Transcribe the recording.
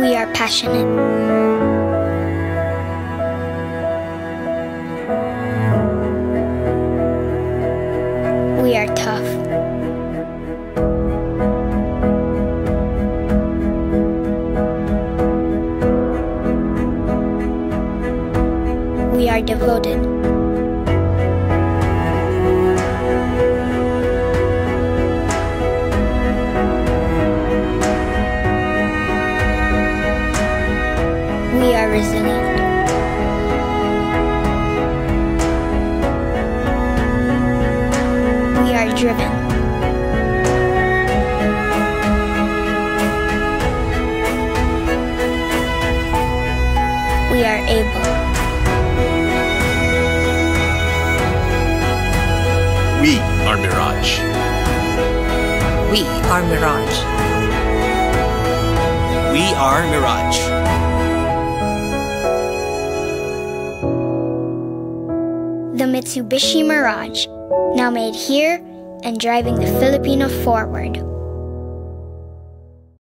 We are passionate. We are tough. We are devoted. We are resilient. We are driven. We are able. We are Mirage. We are Mirage. We are Mirage. The Mitsubishi Mirage, now made here and driving the Filipino forward.